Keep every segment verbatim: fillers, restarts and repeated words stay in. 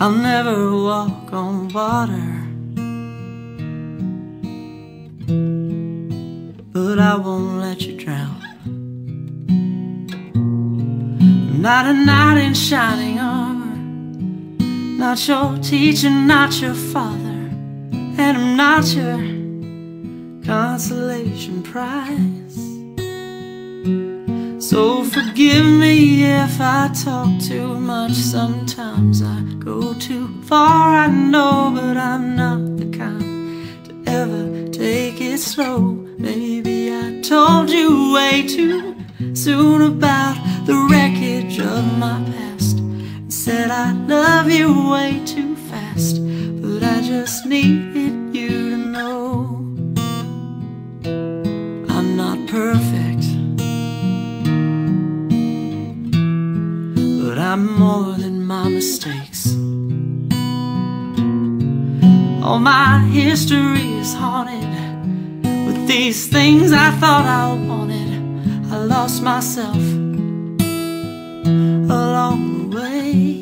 I'll never walk on water, but I won't let you drown. I'm not a knight in shining armor, not your teacher, not your father, and I'm not your consolation prize. So forgive me if I talk too much. Sometimes I go too far, I know, but I'm not the kind to ever take it slow. Maybe I told you way too soon about the wreckage of my past, and said I love you way too fast. But I just needed you to know I'm not perfect, but I'm more than my mistakes. All my history is haunted with these things I thought I wanted. I lost myself along the way.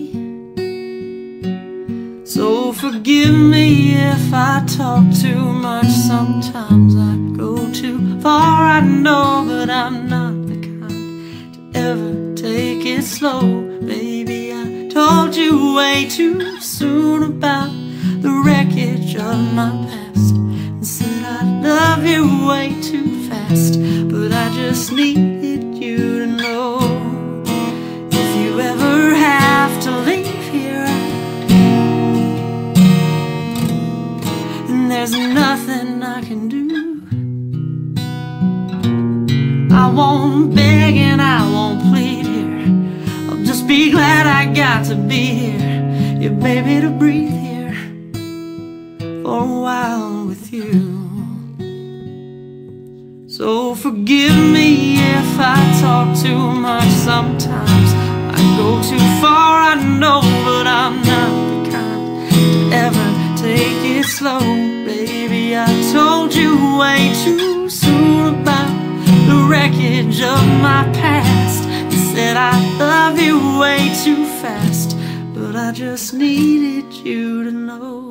So forgive me if I talk too much. Sometimes I go too far, I know, but I'm not the kind to ever take it slow. Maybe I told you way too soon about the wreckage of my past, and said I love you way too fast. But I just needed you to know, if you ever have to leave here and there's nothing I can do, I won't beg and I won't plead here. I'll just be glad I got to be here, your baby to breathe here for a while with you. So forgive me if I talk too much. Sometimes I go too far, I know, but I'm not the kind to ever take it slow. Baby, I told you way too soon about the wreckage of my past, and said I love you way too fast. But I just needed you to know.